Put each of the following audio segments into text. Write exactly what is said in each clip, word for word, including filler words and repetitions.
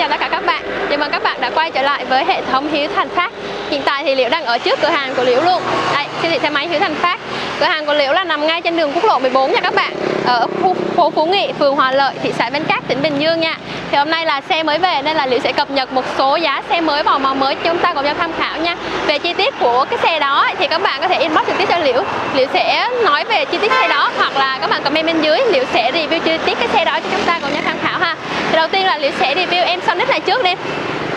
chào tất cả các bạn. Chào mừng các bạn đã quay trở lại với hệ thống Hiếu Thành Phát. Hiện tại thì Liễu đang ở trước cửa hàng của Liễu luôn. Đây, siêu thị xe máy Hiếu Thành Phát. Cửa hàng của Liễu là nằm ngay trên đường quốc lộ mười bốn nha các bạn, ở khu phố Phú Nghị, phường Hòa Lợi, thị xã Bến Cát, tỉnh Bình Dương nha. Thì hôm nay là xe mới về nên là Liễu sẽ cập nhật một số giá xe mới và màu mới chúng ta cùng nhau tham khảo nha. Về chi tiết của cái xe đó thì các bạn có thể inbox trực tiếp cho Liễu, Liễu sẽ nói về chi tiết xe đó, hoặc là các bạn comment bên dưới, Liễu sẽ review chi tiết cái xe đó cho chúng ta cùng nhau tham khảo ha. Thì đầu tiên là Liễu sẽ review em Sonix này trước đi.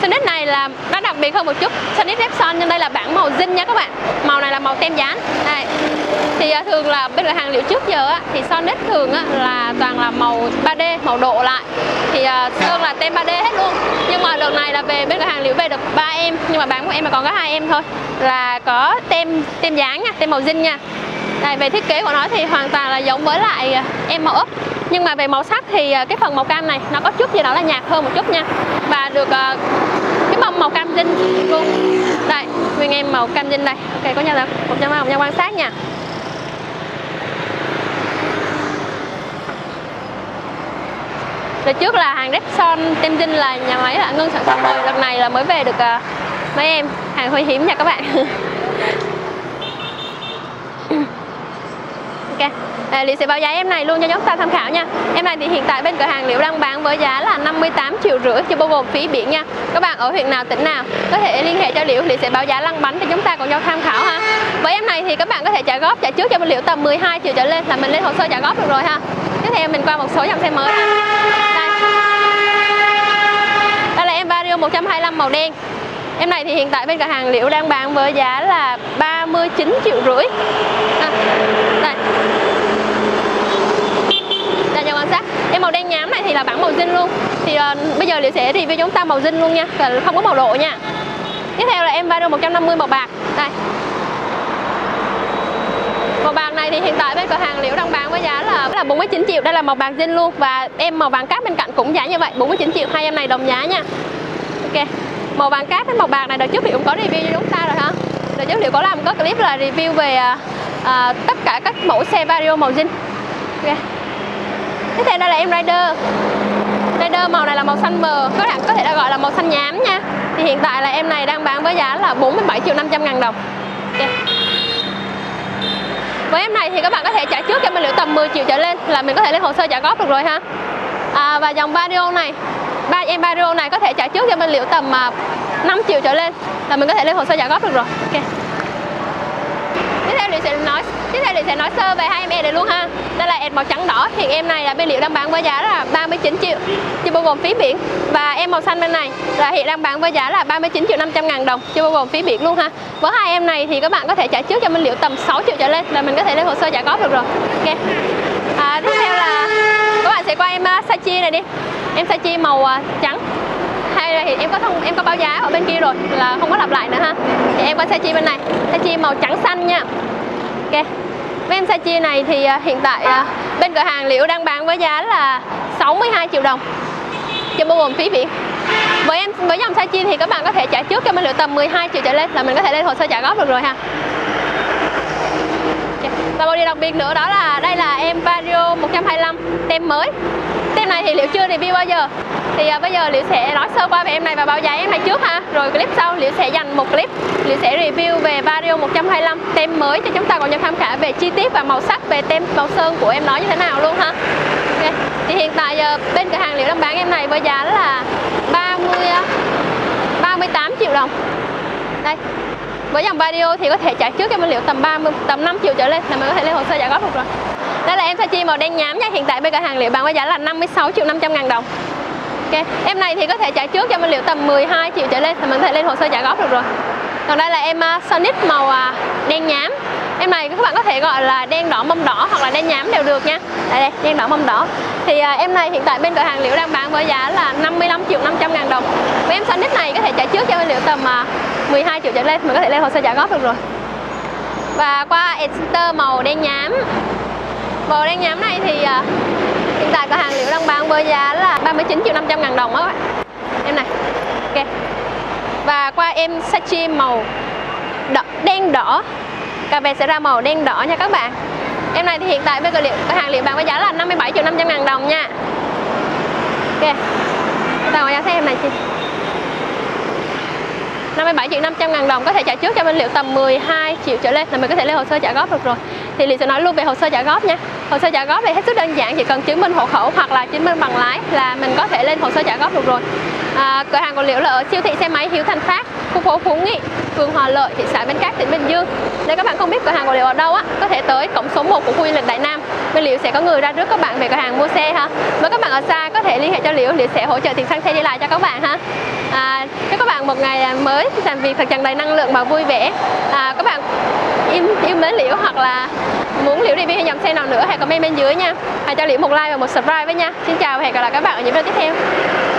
Sonic này là nó đặc biệt hơn một chút, Sonic Repsol, nhưng đây là bản màu zin nha các bạn. Màu này là màu tem dán. Đây. Thì thường là bên cửa hàng Liễu trước giờ á, thì Sonic thường á, là toàn là màu ba D, màu độ lại. Thì sơn là tem ba D hết luôn. Nhưng mà đợt này là về bên cửa hàng Liễu về được ba em, nhưng mà bản của em mà còn có hai em thôi. Là có tem tem dán nha, tem màu zin nha. Đây, về thiết kế của nó thì hoàn toàn là giống với lại em màu ốp. Nhưng mà về màu sắc thì cái phần màu cam này nó có chút gì đó là nhạt hơn một chút nha. Và được uh, cái bông màu cam dinh luôn. Đây, nguyên em màu cam dinh đây. Ok, có nhau là một nhau một nhau quan sát nha. Đợt trước là hàng Repsol tem dinh là nhà máy là ngưng sản xuất rồi. Lần này là mới về được uh, mấy em hàng hơi hiếm nha các bạn. Ok. À, Liễu sẽ báo giá em này luôn cho chúng ta tham khảo nha. Em này thì hiện tại bên cửa hàng Liễu đang bán với giá là năm mươi tám triệu rưỡi chưa bao gồm phí biển nha. Các bạn ở huyện nào, tỉnh nào có thể liên hệ cho Liễu, Liễu sẽ báo giá lăn bánh cho chúng ta cùng nhau tham khảo ha. Với em này thì các bạn có thể trả góp, trả trước cho bên Liễu tầm mười hai triệu trở lên là mình lên hồ sơ trả góp được rồi ha. Tiếp theo mình qua một số dòng xe mới ha. Đây. Đây là em Vario một trăm hai mươi lăm màu đen. Em này thì hiện tại bên cửa hàng Liễu đang bán với giá là ba mươi chín triệu rưỡi. À, đây. Cho quan sát. Em màu đen nhám này thì là bản màu zin luôn. Thì uh, bây giờ Liễu sẽ review chúng ta màu zin luôn nha, không có màu độ nha. Tiếp theo là em Vario một trăm năm mươi màu bạc. Đây. Màu bạc này thì hiện tại bên cửa hàng Liễu đang bán với giá là là bốn mươi chín triệu, đây là màu bạc zin luôn, và em màu vàng cát bên cạnh cũng giá như vậy, bốn mươi chín triệu, hai em này đồng giá nha. Ok. Màu vàng cát với màu bạc này đợt trước Liễu cũng có review cho chúng ta rồi hả? Đợt trước Liễu có làm có clip là review về uh, uh, tất cả các mẫu xe Vario màu zin. Ok. Tiếp theo đây là em Rider. Rider màu này là màu xanh mờ, các bạn có thể đã gọi là màu xanh nhám nha. Thì hiện tại là em này đang bán với giá là bốn mươi bảy triệu năm trăm ngàn đồng. Okay. Với em này thì các bạn có thể trả trước cho mình Liễu tầm mười triệu trở lên là mình có thể lên hồ sơ trả góp được rồi ha. À, và dòng Vario này, ba em Vario này có thể trả trước cho mình Liễu tầm năm triệu trở lên là mình có thể lên hồ sơ trả góp được rồi. Ok. Tiếp theo Liễu sẽ nói tiếp theo Liễu sẽ nói sơ về hai em E này luôn ha. Đây là em màu trắng đỏ, hiện em này là bên Liễu đang bán với giá là ba mươi chín triệu chưa bao gồm phí biển, và em màu xanh bên này là hiện đang bán với giá là ba mươi chín triệu năm trăm ngàn đồng chưa bao gồm phí biển luôn ha. Với hai em này thì các bạn có thể trả trước cho bên Liễu tầm sáu triệu trở lên là mình có thể lên hồ sơ trả góp được rồi. Ok. À, tiếp theo là các bạn sẽ qua em Sa Chi này đi. Em Sa Chi màu trắng. Hay là thì em có thông em có báo giá ở bên kia rồi là không có lặp lại nữa ha. Thì em qua Sa Chi bên này, Sa Chi màu trắng xanh nha. Ok. Với em Sa Chi này thì hiện tại bên cửa hàng Liễu đang bán với giá là sáu mươi hai triệu đồng chưa bao gồm phí biển. Với em với dòng Sa Chi thì các bạn có thể trả trước cho bên Liễu tầm mười hai triệu trở lên là mình có thể lên hồ sơ trả góp được rồi ha. Và một điều đặc biệt nữa đó là đây là em Vario một trăm hai mươi lăm tem mới. Tem này thì Liễu chưa review bao giờ. Thì à, bây giờ Liễu sẽ nói sơ qua về em này và báo giá em này trước ha. Rồi clip sau Liễu sẽ dành một clip, Liễu sẽ review về Vario một trăm hai mươi lăm tem mới cho chúng ta còn nhau tham khảo về chi tiết và màu sắc, về tem màu sơn của em nó như thế nào luôn ha. Okay. Thì hiện tại à, bên cửa hàng Liễu đang bán em này với giá là ba mươi tám triệu đồng. Đây. Với dòng Vario thì có thể trả trước cho mình Liễu tầm ba mươi, tầm năm triệu trở lên là mình có thể lên hồ sơ trả góp được rồi. Đây là em Sa Chi màu đen nhám nha, hiện tại bên cửa hàng Liễu bán với giá là năm mươi sáu triệu năm trăm ngàn đồng. Okay. Em này thì có thể trả trước cho mình Liễu tầm mười hai triệu trở lên thì mình có thể lên hồ sơ trả góp được rồi. Còn đây là em uh, Sonic màu uh, đen nhám. Em này các bạn có thể gọi là đen đỏ mông đỏ hoặc là đen nhám đều được nha. Đây đây, đen đỏ mông đỏ. Thì uh, em này hiện tại bên cửa hàng Liễu đang bán với giá là năm mươi lăm triệu năm trăm ngàn đồng. Với em Sonic này có thể trả trước cho mình Liễu tầm uh, mười hai triệu trở lên mình có thể lên hồ sơ trả góp được rồi. Và qua Exeter màu đen nhám. Màu đen nhám này thì uh, hiện tại cửa hàng Liễu đang bán với giá là ba mươi chín triệu năm trăm ngàn đồng đó các bạn. Em này. Ok. Và qua em Sa Chi màu đỏ, đen đỏ. Cà vẹt sẽ ra màu đen đỏ nha các bạn. Em này thì hiện tại với cửa hàng Liễu bán với giá là năm mươi bảy triệu năm trăm ngàn đồng nha. Ok. Chúng ta à, thấy em này chị. năm mươi bảy triệu năm trăm ngàn đồng có thể trả trước cho bên liệu tầm mười hai triệu trở lên là mình có thể lên hồ sơ trả góp được rồi. Thì liệu sẽ nói luôn về hồ sơ trả góp nha. Hồ sơ trả góp thì hết sức đơn giản, chỉ cần chứng minh hộ khẩu hoặc là chứng minh bằng lái là mình có thể lên hồ sơ trả góp được rồi. À, cửa hàng của Liễu là ở siêu thị xe máy Hiếu Thành Phát, khu phố Phú Nghị, phường Hòa Lợi, thị xã Bến Cát, tỉnh Bình Dương. Nếu các bạn không biết cửa hàng của Liễu ở đâu á, có thể tới cổng số một của khu du lịch Đại Nam. Bên Liễu sẽ có người ra rước các bạn về cửa hàng mua xe ha. Với các bạn ở xa có thể liên hệ cho Liễu, Liễu sẽ hỗ trợ tiền xăng xe đi lại cho các bạn ha. À, chúc các bạn một ngày mới làm việc thật tràn đầy năng lượng và vui vẻ. À, các bạn yêu, yêu mến Liễu hoặc là muốn Liễu review hay dòng xe nào nữa hãy comment bên dưới nha. Hãy cho Liễu một like và một subscribe với nha. Xin chào và hẹn gặp lại các bạn ở những video tiếp theo.